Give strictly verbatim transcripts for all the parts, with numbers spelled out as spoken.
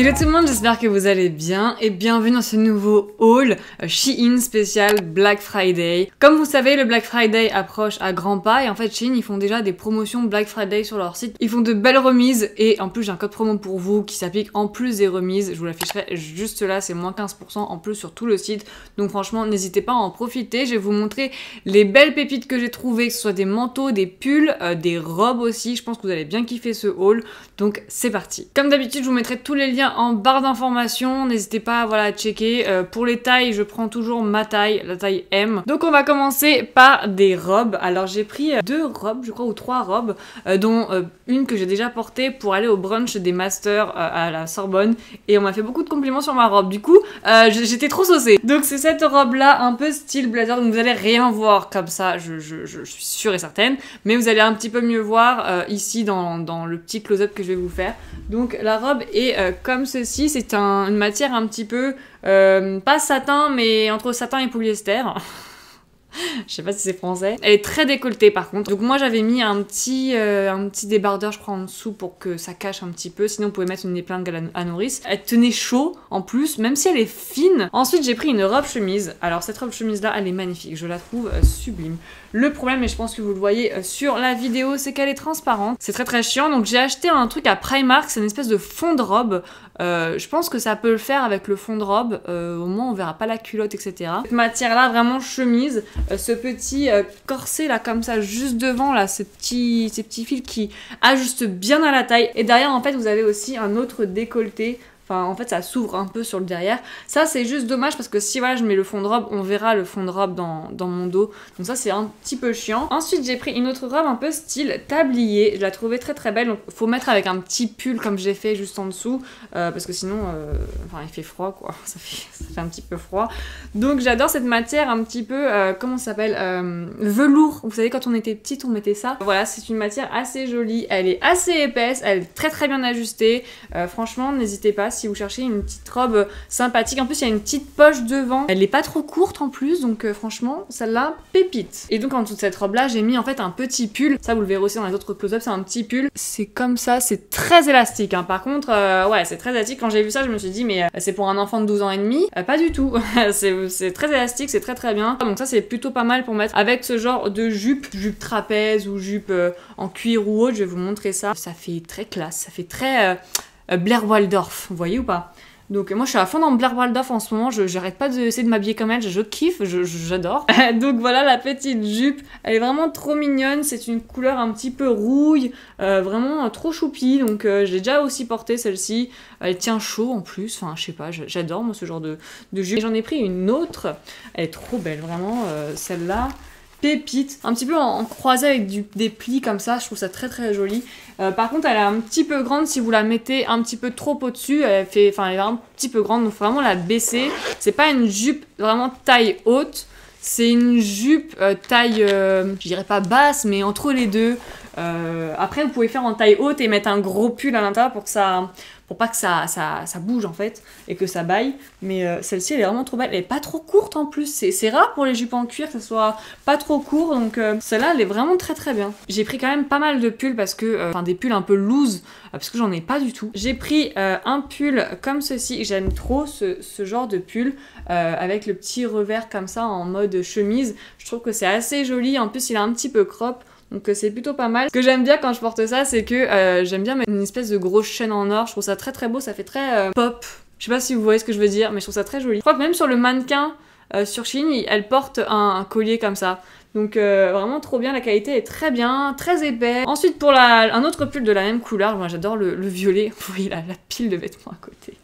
Hello tout le monde, j'espère que vous allez bien et bienvenue dans ce nouveau haul Shein spécial Black Friday. Comme vous savez, le Black Friday approche à grands pas et en fait Shein, ils font déjà des promotions Black Friday sur leur site. Ils font de belles remises et en plus j'ai un code promo pour vous qui s'applique en plus des remises. Je vous l'afficherai juste là, c'est moins quinze pour cent en plus sur tout le site. Donc franchement, n'hésitez pas à en profiter. Je vais vous montrer les belles pépites que j'ai trouvées, que ce soit des manteaux, des pulls, euh, des robes aussi. Je pense que vous allez bien kiffer ce haul. Donc c'est parti. Comme d'habitude, je vous mettrai tous les liens en barre d'informations, n'hésitez pas voilà, à checker. Euh, pour les tailles, je prends toujours ma taille, la taille M. Donc on va commencer par des robes. Alors j'ai pris deux robes, je crois, ou trois robes, euh, dont euh, une que j'ai déjà portée pour aller au brunch des masters euh, à la Sorbonne, et on m'a fait beaucoup de compliments sur ma robe. Du coup, euh, j'étais trop saucée. Donc c'est cette robe-là, un peu style blazer, donc vous allez rien voir comme ça, je, je, je suis sûre et certaine, mais vous allez un petit peu mieux voir euh, ici dans, dans le petit close-up que je vais vous faire. Donc la robe est euh, comme ceci, c'est un, une matière un petit peu, euh, pas satin, mais entre satin et polyester. Je sais pas si c'est français. Elle est très décolletée par contre. Donc moi j'avais mis un petit, euh, un petit débardeur, je crois, en dessous pour que ça cache un petit peu. Sinon vous pouvez mettre une épingle à nourrice. Elle tenait chaud en plus, même si elle est fine. Ensuite j'ai pris une robe chemise. Alors cette robe chemise là, elle est magnifique. Je la trouve euh, sublime. Le problème, et je pense que vous le voyez euh, sur la vidéo, c'est qu'elle est transparente. C'est très très chiant. Donc j'ai acheté un truc à Primark. C'est une espèce de fond de robe. Euh, je pense que ça peut le faire avec le fond de robe. Euh, au moins on verra pas la culotte, et cetera. Cette matière là, vraiment chemise. Euh, ce petit euh, corset là comme ça juste devant là, ces petits, ces petits fils qui ajustent bien à la taille, et derrière en fait vous avez aussi un autre décolleté. Enfin, en fait, ça s'ouvre un peu sur le derrière. Ça, c'est juste dommage parce que si voilà, je mets le fond de robe, on verra le fond de robe dans, dans mon dos. Donc ça, c'est un petit peu chiant. Ensuite, j'ai pris une autre robe un peu style tablier. Je la trouvais très très belle. Donc, faut mettre avec un petit pull comme j'ai fait juste en dessous euh, parce que sinon, euh, enfin, il fait froid quoi. Ça fait, ça fait un petit peu froid. Donc, j'adore cette matière un petit peu, euh, comment ça s'appelle, euh, velours. Vous savez, quand on était petite, on mettait ça. Voilà, c'est une matière assez jolie. Elle est assez épaisse. Elle est très très bien ajustée. Euh, franchement, n'hésitez pas. Si vous cherchez une petite robe sympathique. En plus, il y a une petite poche devant. Elle n'est pas trop courte en plus, donc euh, franchement, celle-là, pépite. Et donc, en dessous de cette robe-là, j'ai mis en fait un petit pull. Ça, vous le verrez aussi dans les autres close-ups, c'est un petit pull. C'est comme ça, c'est très élastique. Hein. Par contre, euh, ouais, c'est très élastique. Quand j'ai vu ça, je me suis dit, mais euh, c'est pour un enfant de douze ans et demi. Euh, pas du tout. C'est très élastique, c'est très très bien. Donc ça, c'est plutôt pas mal pour mettre avec ce genre de jupe, jupe trapèze ou jupe euh, en cuir ou autre. Je vais vous montrer ça. Ça fait très classe, ça fait très... Euh, Blair Waldorf, vous voyez ou pas? Donc moi je suis à fond dans Blair Waldorf en ce moment, j'arrête pas d'essayer de m'habiller comme elle, je, je kiffe, j'adore. Donc voilà la petite jupe, elle est vraiment trop mignonne, c'est une couleur un petit peu rouille, euh, vraiment euh, trop choupie, donc euh, j'ai déjà aussi porté celle-ci, elle tient chaud en plus, enfin je sais pas, j'adore moi ce genre de, de jupe. J'en ai pris une autre, elle est trop belle vraiment, euh, celle-là. Pépite, un petit peu en, en croisé avec du, des plis comme ça, je trouve ça très très joli. Euh, par contre, elle est un petit peu grande si vous la mettez un petit peu trop au-dessus, elle fait, enfin, elle est un petit peu grande, donc faut vraiment la baisser. C'est pas une jupe vraiment taille haute, c'est une jupe euh, taille, euh, je dirais pas basse, mais entre les deux. Euh, après, vous pouvez faire en taille haute et mettre un gros pull à l'intérieur pour que ça, pour pas que ça, ça, ça bouge en fait et que ça baille. Mais euh, celle-ci, elle est vraiment trop belle. Elle est pas trop courte en plus. C'est rare pour les jupes en cuir que ça soit pas trop court. Donc euh, celle-là, elle est vraiment très très bien. J'ai pris quand même pas mal de pulls parce que, enfin euh, des pulls un peu loose euh, parce que j'en ai pas du tout. J'ai pris euh, un pull comme ceci. J'aime trop ce, ce genre de pull euh, avec le petit revers comme ça en mode chemise. Je trouve que c'est assez joli. En plus, il est un petit peu crop. Donc c'est plutôt pas mal. Ce que j'aime bien quand je porte ça, c'est que euh, j'aime bien mettre une espèce de grosse chaîne en or. Je trouve ça très très beau, ça fait très euh, pop. Je sais pas si vous voyez ce que je veux dire, mais je trouve ça très joli. Je crois que même sur le mannequin, euh, sur Shein, elle porte un, un collier comme ça. Donc euh, vraiment trop bien, la qualité est très bien, très épais. Ensuite pour la, un autre pull de la même couleur, moi j'adore le, le violet. Vous voyez la, la pile de vêtements à côté.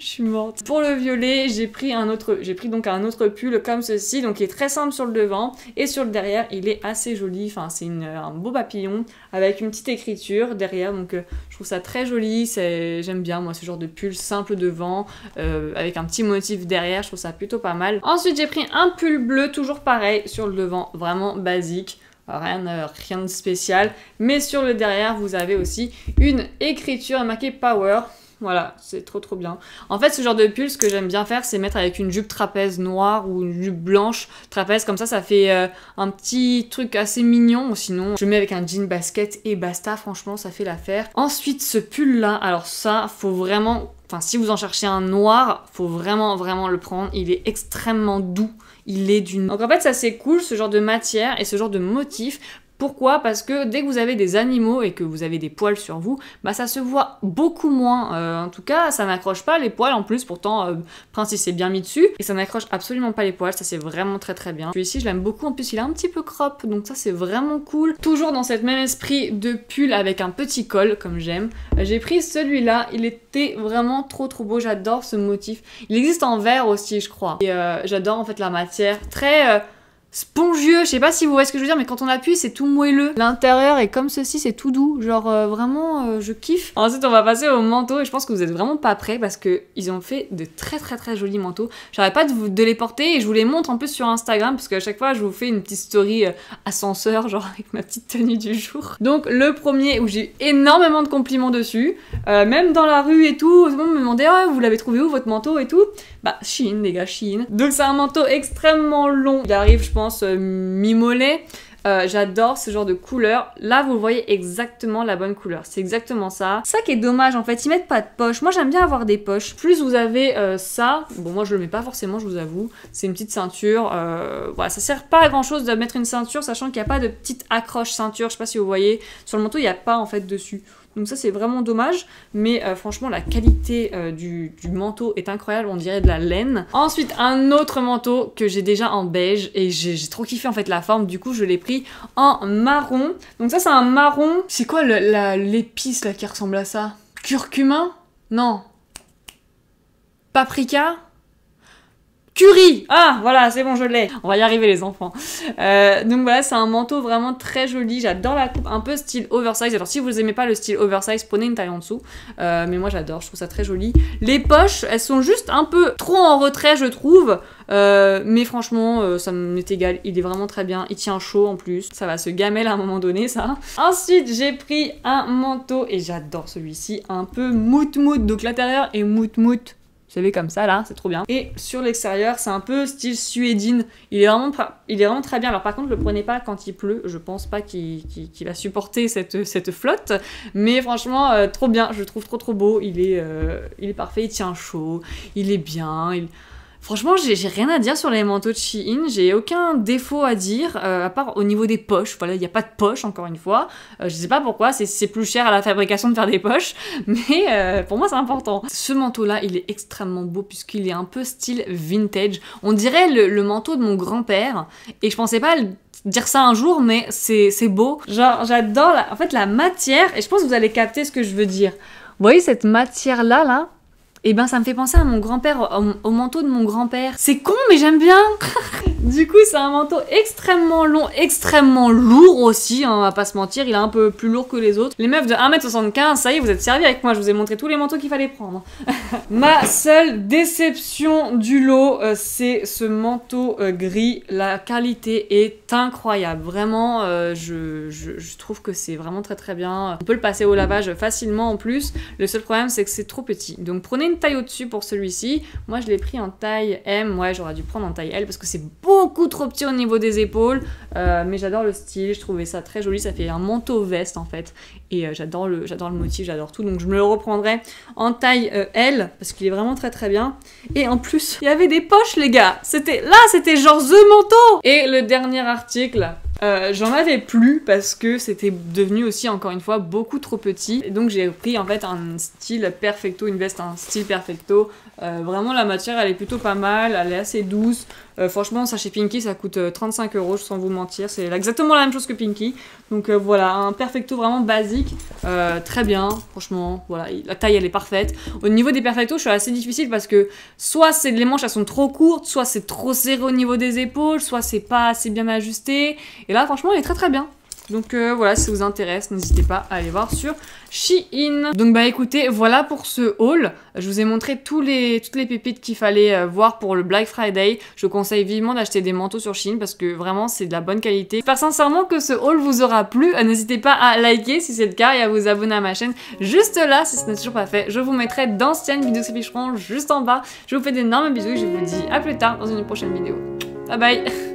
Je suis morte. Pour le violet, j'ai pris un autre, j'ai pris donc un autre pull comme ceci, donc il est très simple sur le devant et sur le derrière, il est assez joli. Enfin, c'est un beau papillon avec une petite écriture derrière, donc euh, je trouve ça très joli. J'aime bien moi ce genre de pull simple devant euh, avec un petit motif derrière, je trouve ça plutôt pas mal. Ensuite, j'ai pris un pull bleu, toujours pareil sur le devant, vraiment basique. Rien, euh, rien de spécial, mais sur le derrière, vous avez aussi une écriture marquée Power. Voilà, c'est trop trop bien. En fait, ce genre de pull, ce que j'aime bien faire, c'est mettre avec une jupe trapèze noire ou une jupe blanche trapèze. Comme ça, ça fait euh, un petit truc assez mignon. Ou sinon, je mets avec un jean basket et basta. Franchement, ça fait l'affaire. Ensuite, ce pull-là. Alors ça, faut vraiment Enfin, si vous en cherchez un noir, faut vraiment, vraiment le prendre. Il est extrêmement doux. Il est d'une... Donc en fait, ça c'est cool, ce genre de matière et ce genre de motif. Pourquoi? Parce que dès que vous avez des animaux et que vous avez des poils sur vous, bah ça se voit beaucoup moins. Euh, en tout cas, ça n'accroche pas les poils en plus. Pourtant, euh, Prince il s'est bien mis dessus. Et ça n'accroche absolument pas les poils. Ça, c'est vraiment très très bien. Celui-ci, je l'aime beaucoup. En plus, il est un petit peu crop. Donc ça, c'est vraiment cool. Toujours dans cette même esprit de pull avec un petit col, comme j'aime. J'ai pris celui-là. Il est C'était vraiment trop trop beau, j'adore ce motif. Il existe en vert aussi je crois. Et euh, j'adore en fait la matière, très euh, spongieux, je sais pas si vous voyez ce que je veux dire, mais quand on appuie c'est tout moelleux. L'intérieur est comme ceci, c'est tout doux, genre euh, vraiment euh, je kiffe. Ensuite on va passer au manteau et je pense que vous êtes vraiment pas prêts parce que ils ont fait de très très très jolis manteaux. J'arrête pas de, vous, de les porter et je vous les montre en plus sur Instagram parce qu'à chaque fois je vous fais une petite story euh, ascenseur genre avec ma petite tenue du jour. Donc le premier où j'ai eu énormément de compliments dessus, euh, même dans la rue et tout, tout le monde me demandait oh, vous l'avez trouvé où votre manteau et tout. Bah Shein les gars, Shein. Donc c'est un manteau extrêmement long, il arrive je pense mi-mollet. Euh, j'adore ce genre de couleur. Là, vous voyez exactement la bonne couleur. C'est exactement ça. Ça qui est dommage, en fait, ils mettent pas de poche. Moi, j'aime bien avoir des poches. Plus vous avez euh, ça, bon, moi, je le mets pas forcément, je vous avoue. C'est une petite ceinture. Euh, voilà, ça sert pas à grand chose de mettre une ceinture, sachant qu'il n'y a pas de petite accroche ceinture. Je sais pas si vous voyez. Sur le manteau, il n'y a pas, en fait, dessus. Donc ça c'est vraiment dommage, mais euh, franchement la qualité euh, du, du manteau est incroyable, on dirait de la laine. Ensuite un autre manteau que j'ai déjà en beige et j'ai trop kiffé en fait la forme, du coup je l'ai pris en marron. Donc ça c'est un marron, c'est quoi l'épice là qui ressemble à ça? Curcuma? Non. Paprika? Curry! Ah, voilà, c'est bon, je l'ai. On va y arriver, les enfants. Euh, donc voilà, c'est un manteau vraiment très joli. J'adore la coupe, un peu style oversize. Alors, si vous aimez pas le style oversize, prenez une taille en dessous. Euh, mais moi, j'adore, je trouve ça très joli. Les poches, elles sont juste un peu trop en retrait, je trouve. Euh, mais franchement, euh, ça m'est égal. Il est vraiment très bien. Il tient chaud, en plus. Ça va se gamelle à un moment donné, ça. Ensuite, j'ai pris un manteau. Et j'adore celui-ci. Un peu mout-mout. Donc, l'intérieur est mout-mout. Vous savez, comme ça, là, c'est trop bien. Et sur l'extérieur, c'est un peu style suédine. Il est, vraiment, il est vraiment très bien. Alors par contre, ne le prenez pas quand il pleut. Je pense pas qu'il qu'il, qu'il a supporté cette, cette flotte. Mais franchement, euh, trop bien. Je le trouve trop trop beau. Il est, euh, il est parfait. Il tient chaud. Il est bien. Il... Franchement, j'ai rien à dire sur les manteaux de Shein, j'ai aucun défaut à dire, euh, à part au niveau des poches, voilà, il n'y a pas de poche, encore une fois, euh, je sais pas pourquoi, c'est plus cher à la fabrication de faire des poches, mais euh, pour moi c'est important. Ce manteau-là, il est extrêmement beau, puisqu'il est un peu style vintage, on dirait le, le manteau de mon grand-père, et je pensais pas le... dire ça un jour, mais c'est beau. Genre, j'adore, en fait, la matière, et je pense que vous allez capter ce que je veux dire. Vous voyez cette matière-là, là, là et eh ben ça me fait penser à mon grand-père, au, au manteau de mon grand-père. C'est con mais j'aime bien. Du coup c'est un manteau extrêmement long, extrêmement lourd aussi, hein, on va pas se mentir, il est un peu plus lourd que les autres. Les meufs de un mètre soixante-quinze, ça y est vous êtes servis avec moi, je vous ai montré tous les manteaux qu'il fallait prendre. Ma seule déception du lot, euh, c'est ce manteau euh, gris, la qualité est incroyable, vraiment euh, je, je, je trouve que c'est vraiment très très bien. On peut le passer au lavage facilement en plus, le seul problème c'est que c'est trop petit, donc prenez une taille au-dessus pour celui-ci. Moi, je l'ai pris en taille M. Ouais, j'aurais dû prendre en taille L parce que c'est beaucoup trop petit au niveau des épaules. Euh, mais j'adore le style. Je trouvais ça très joli. Ça fait un manteau veste, en fait. Et euh, j'adore le, j'adore le motif, j'adore tout. Donc, je me le reprendrai en taille euh, L parce qu'il est vraiment très, très bien. Et en plus, il y avait des poches, les gars. C'était... Là, c'était genre the manteau. Et le dernier article... Euh, j'en avais plus parce que c'était devenu aussi encore une fois beaucoup trop petit et donc j'ai pris en fait un style perfecto, une veste un style perfecto. Euh, vraiment la matière elle est plutôt pas mal, elle est assez douce. Euh, franchement ça chez Pinky ça coûte trente-cinq euros sans vous mentir, c'est exactement la même chose que Pinky. Donc euh, voilà un perfecto vraiment basique, euh, très bien franchement, voilà la taille elle est parfaite. Au niveau des perfectos je suis assez difficile parce que soit les manches elles sont trop courtes, soit c'est trop serré au niveau des épaules, soit c'est pas assez bien ajusté et là franchement elle est très très bien. Donc euh, voilà, si ça vous intéresse, n'hésitez pas à aller voir sur Shein. Donc bah écoutez, voilà pour ce haul. Je vous ai montré tous les, toutes les pépites qu'il fallait euh, voir pour le Black Friday. Je vous conseille vivement d'acheter des manteaux sur Shein parce que vraiment, c'est de la bonne qualité. J'espère sincèrement que ce haul vous aura plu. Euh, n'hésitez pas à liker si c'est le cas et à vous abonner à ma chaîne juste là si ce n'est toujours pas fait. Je vous mettrai d'anciennes vidéos qui s'afficheront juste en bas. Je vous fais d'énormes bisous et je vous dis à plus tard dans une prochaine vidéo. Bye bye.